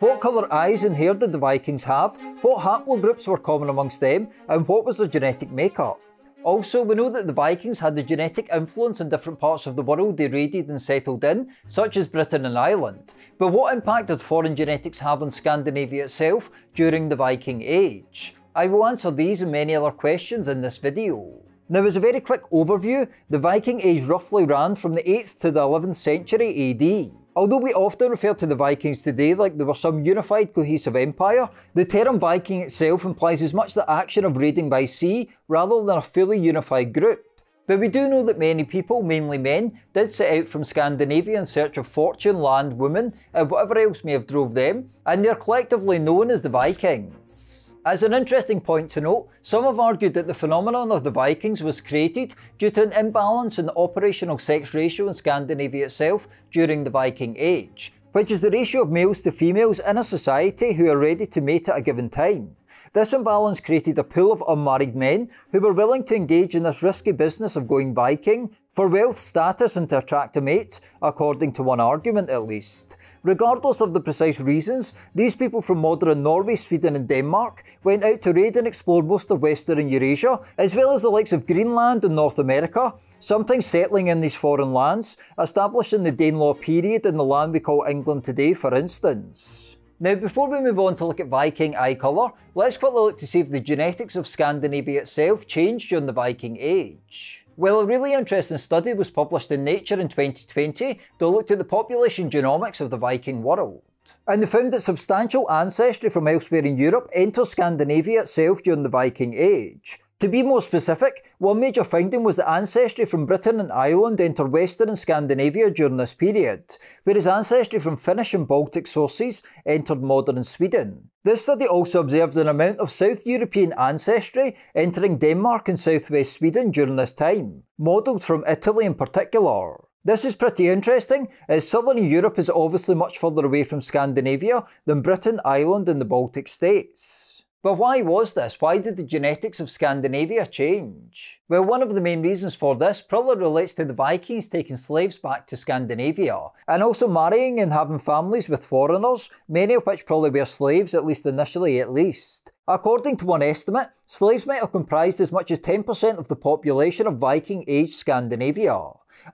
What colour eyes and hair did the Vikings have, what haplogroups were common amongst them, and what was their genetic makeup? Also, we know that the Vikings had the genetic influence in different parts of the world they raided and settled in, such as Britain and Ireland. But what impact did foreign genetics have on Scandinavia itself during the Viking Age? I will answer these and many other questions in this video. Now, as a very quick overview, the Viking Age roughly ran from the 8th to the 11th century AD. Although we often refer to the Vikings today like they were some unified cohesive empire, the term Viking itself implies as much the action of raiding by sea rather than a fully unified group. But we do know that many people, mainly men, did set out from Scandinavia in search of fortune, land, women, and whatever else may have drove them, and they are collectively known as the Vikings. As an interesting point to note, some have argued that the phenomenon of the Vikings was created due to an imbalance in the operational sex ratio in Scandinavia itself during the Viking Age, which is the ratio of males to females in a society who are ready to mate at a given time. This imbalance created a pool of unmarried men who were willing to engage in this risky business of going Viking for wealth, status, and to attract a mate, according to one argument at least. Regardless of the precise reasons, these people from modern Norway, Sweden and Denmark went out to raid and explore most of Western Eurasia, as well as the likes of Greenland and North America, sometimes settling in these foreign lands, establishing the Danelaw period in the land we call England today, for instance. Now, before we move on to look at Viking eye colour, let's quickly look to see if the genetics of Scandinavia itself changed during the Viking Age. Well, a really interesting study was published in Nature in 2020 that looked at the population genomics of the Viking world. And they found that substantial ancestry from elsewhere in Europe entered Scandinavia itself during the Viking Age. To be more specific, one major finding was that ancestry from Britain and Ireland entered Western and Scandinavia during this period, whereas ancestry from Finnish and Baltic sources entered modern Sweden. This study also observed an amount of South European ancestry entering Denmark and southwest Sweden during this time, modelled from Italy in particular. This is pretty interesting, as southern Europe is obviously much further away from Scandinavia than Britain, Ireland and the Baltic states. But why was this? Why did the genetics of Scandinavia change? Well, one of the main reasons for this probably relates to the Vikings taking slaves back to Scandinavia, and also marrying and having families with foreigners, many of which probably were slaves, at least initially at least. According to one estimate, slaves might have comprised as much as 10% of the population of Viking Age Scandinavia.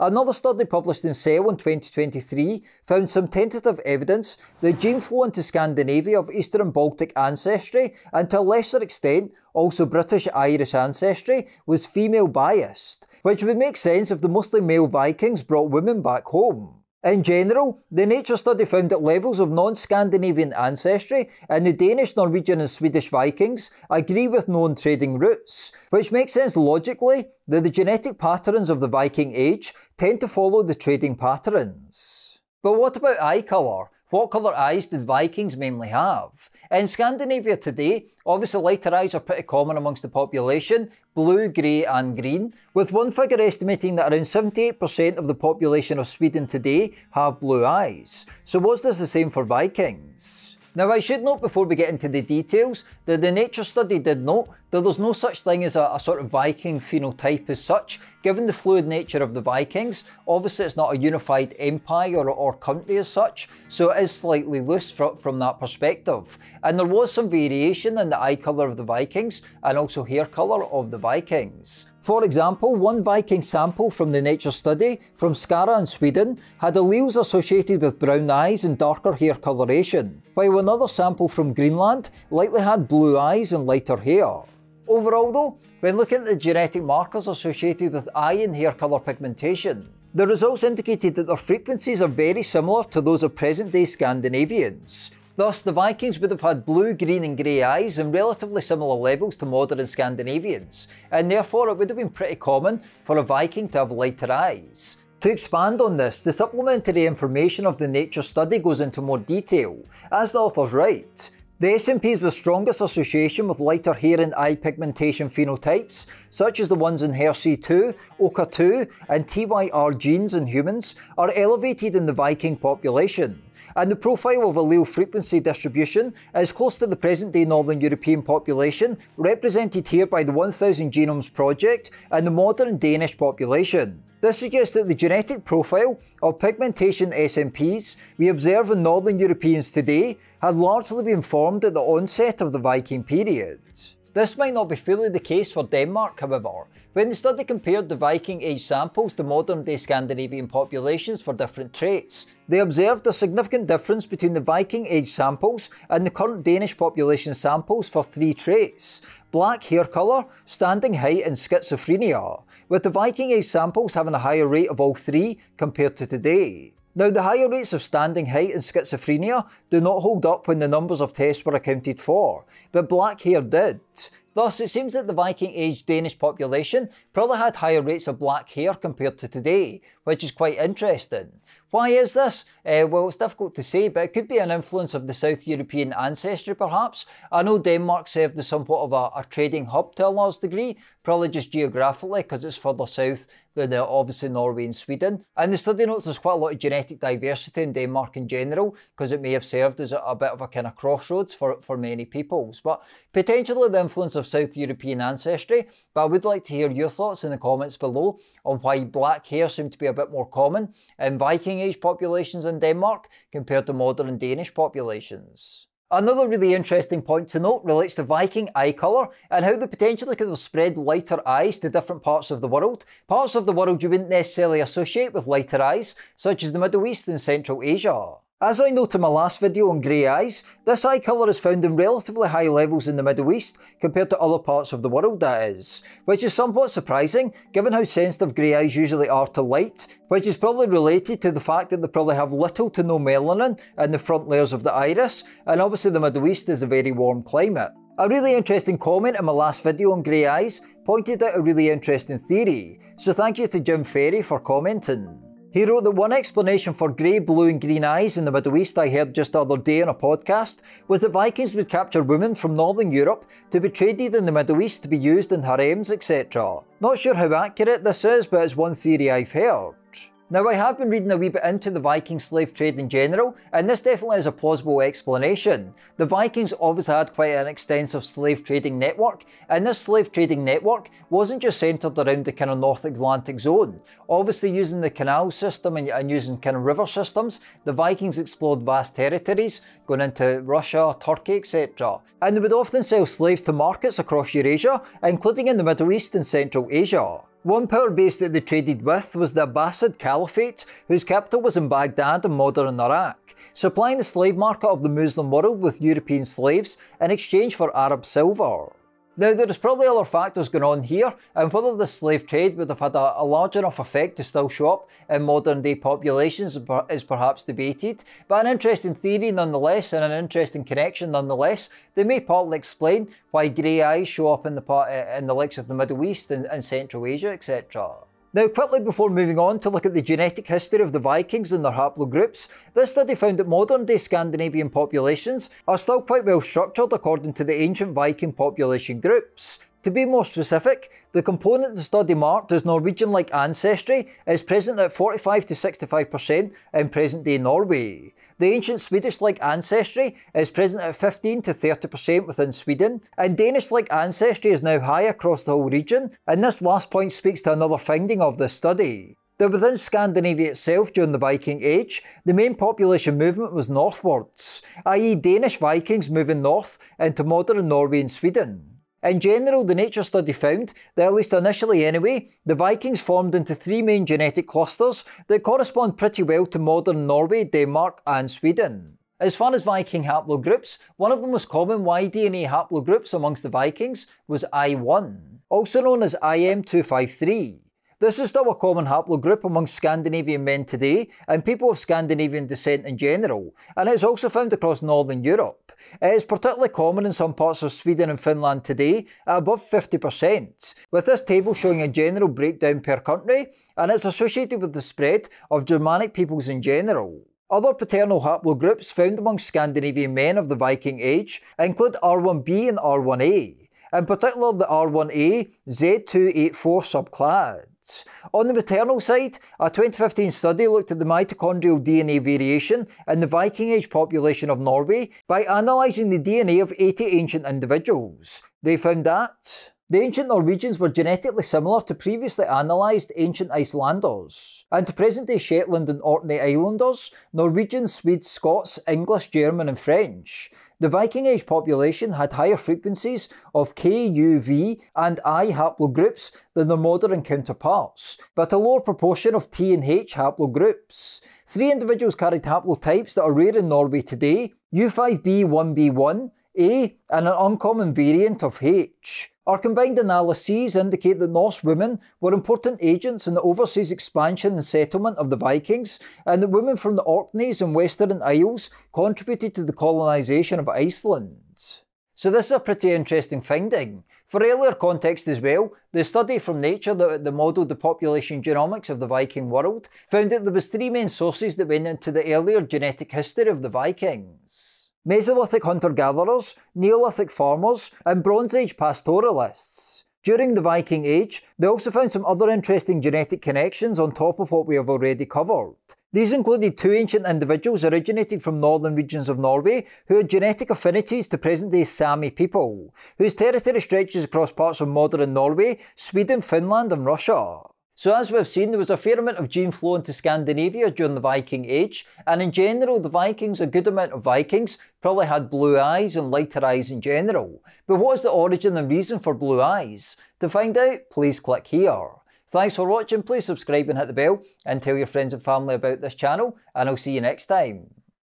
Another study published in Cell in 2023 found some tentative evidence that gene flow into Scandinavia of Eastern and Baltic ancestry, and to a lesser extent also British Irish ancestry, was female biased, which would make sense if the mostly male Vikings brought women back home. In general, the Nature study found that levels of non-Scandinavian ancestry in the Danish, Norwegian and Swedish Vikings agree with known trading routes, which makes sense logically that the genetic patterns of the Viking Age tend to follow the trading patterns. But what about eye colour? What colour eyes did Vikings mainly have? In Scandinavia today, obviously lighter eyes are pretty common amongst the population, blue, grey and green, with one figure estimating that around 78% of the population of Sweden today have blue eyes. So was this the same for Vikings? Now, I should note before we get into the details that the Nature study did note that there's no such thing as a sort of Viking phenotype as such, given the fluid nature of the Vikings. Obviously it's not a unified empire or country as such, so it is slightly loose from that perspective. And there was some variation in the eye colour of the Vikings and also hair colour of the Vikings. For example, one Viking sample from the Nature study from Skara in Sweden had alleles associated with brown eyes and darker hair coloration, while another sample from Greenland likely had blue eyes and lighter hair. Overall though, when looking at the genetic markers associated with eye and hair colour pigmentation, the results indicated that their frequencies are very similar to those of present-day Scandinavians. Thus, the Vikings would have had blue, green and grey eyes in relatively similar levels to modern Scandinavians, and therefore it would have been pretty common for a Viking to have lighter eyes. To expand on this, the supplementary information of the Nature study goes into more detail, as the authors write. The SNPs with strongest association with lighter hair and eye pigmentation phenotypes, such as the ones in HERC2, OCA2 and TYR genes in humans, are elevated in the Viking population, and the profile of allele frequency distribution is close to the present-day Northern European population, represented here by the 1000 Genomes Project, and the modern Danish population. This suggests that the genetic profile of pigmentation SNPs we observe in Northern Europeans today had largely been formed at the onset of the Viking period. This might not be fully the case for Denmark, however. When the study compared the Viking Age samples to modern-day Scandinavian populations for different traits, they observed a significant difference between the Viking Age samples and the current Danish population samples for three traits: black hair colour, standing height and schizophrenia, with the Viking Age samples having a higher rate of all three compared to today. Now, the higher rates of standing height and schizophrenia do not hold up when the numbers of tests were accounted for, but black hair did. Thus, it seems that the Viking Age Danish population probably had higher rates of black hair compared to today, which is quite interesting. Why is this? Well, it's difficult to say, but it could be an influence of the South European ancestry perhaps. I know Denmark served as somewhat of a trading hub to a large degree, probably just geographically because it's further south than obviously Norway and Sweden. And the study notes there's quite a lot of genetic diversity in Denmark in general, because it may have served as a bit of a kind of crossroads for many peoples. But potentially the influence of South European ancestry, but I would like to hear your thoughts in the comments below on why black hair seemed to be a bit more common in Viking Age populations in Denmark compared to modern Danish populations. Another really interesting point to note relates to Viking eye colour and how they potentially could have spread lighter eyes to different parts of the world. Parts of the world you wouldn't necessarily associate with lighter eyes, such as the Middle East and Central Asia. As I noted in my last video on grey eyes, this eye colour is found in relatively high levels in the Middle East compared to other parts of the world, that is, which is somewhat surprising given how sensitive grey eyes usually are to light, which is probably related to the fact that they probably have little to no melanin in the front layers of the iris, and obviously the Middle East is a very warm climate. A really interesting comment in my last video on grey eyes pointed out a really interesting theory, so thank you to Jim Ferry for commenting. He wrote that one explanation for grey, blue and green eyes in the Middle East I heard just the other day on a podcast was that Vikings would capture women from Northern Europe to be traded in the Middle East to be used in harems, etc. Not sure how accurate this is, but it's one theory I've heard. Now, I have been reading a wee bit into the Viking slave trade in general, and this definitely is a plausible explanation. The Vikings obviously had quite an extensive slave trading network, and this slave trading network wasn't just centred around the kind of North Atlantic zone. Obviously using the canal system and using kind of river systems, the Vikings explored vast territories, going into Russia, Turkey, etc. And they would often sell slaves to markets across Eurasia, including in the Middle East and Central Asia. One power base that they traded with was the Abbasid Caliphate, whose capital was in Baghdad in modern Iraq, supplying the slave market of the Muslim world with European slaves in exchange for Arab silver. Now, there's probably other factors going on here, and whether the slave trade would have had a large enough effect to still show up in modern day populations is perhaps debated, but an interesting theory nonetheless, and an interesting connection nonetheless. They may partly explain why grey eyes show up in the likes of the Middle East and Central Asia, etc. Now, quickly before moving on to look at the genetic history of the Vikings and their haplogroups, this study found that modern-day Scandinavian populations are still quite well structured according to the ancient Viking population groups. To be more specific, the component the study marked as Norwegian-like ancestry is present at 45 to 65% in present-day Norway. The ancient Swedish-like ancestry is present at 15 to 30% within Sweden, and Danish-like ancestry is now high across the whole region, and this last point speaks to another finding of this study. Now, within Scandinavia itself during the Viking Age, the main population movement was northwards, i.e. Danish Vikings moving north into modern Norway and Sweden. In general, the nature study found that, at least initially anyway, the Vikings formed into three main genetic clusters that correspond pretty well to modern Norway, Denmark and Sweden. As far as Viking haplogroups, one of the most common Y-DNA haplogroups amongst the Vikings was I1, also known as IM253. This is still a common haplogroup amongst Scandinavian men today and people of Scandinavian descent in general, and it is also found across Northern Europe. It is particularly common in some parts of Sweden and Finland today at above 50%, with this table showing a general breakdown per country, and it's associated with the spread of Germanic peoples in general. Other paternal haplogroups found amongst Scandinavian men of the Viking Age include R1b and R1a, in particular the R1a Z284 subclad. effects. On the maternal side, a 2015 study looked at the mitochondrial DNA variation in the Viking Age population of Norway by analysing the DNA of 80 ancient individuals. They found that the ancient Norwegians were genetically similar to previously analysed ancient Icelanders, and to present-day Shetland and Orkney Islanders, Norwegians, Swedes, Scots, English, German and French. The Viking Age population had higher frequencies of K, U, V and I haplogroups than their modern counterparts, but a lower proportion of T and H haplogroups. Three individuals carried haplotypes that are rare in Norway today: U5B1B1A and an uncommon variant of H. Our combined analyses indicate that Norse women were important agents in the overseas expansion and settlement of the Vikings, and that women from the Orkneys and Western Isles contributed to the colonisation of Iceland. So this is a pretty interesting finding. For earlier context as well, the study from Nature that modelled the population genomics of the Viking world found that there was three main sources that went into the earlier genetic history of the Vikings: Mesolithic hunter-gatherers, Neolithic farmers, and Bronze Age pastoralists. During the Viking Age, they also found some other interesting genetic connections on top of what we have already covered. These included two ancient individuals originating from northern regions of Norway who had genetic affinities to present-day Sami people, whose territory stretches across parts of modern Norway, Sweden, Finland, and Russia. So as we've seen, there was a fair amount of gene flow into Scandinavia during the Viking Age, and in general the Vikings, a good amount of Vikings, probably had blue eyes and lighter eyes in general. But what is the origin and reason for blue eyes? To find out, please click here. Thanks for watching, please subscribe and hit the bell, and tell your friends and family about this channel, and I'll see you next time.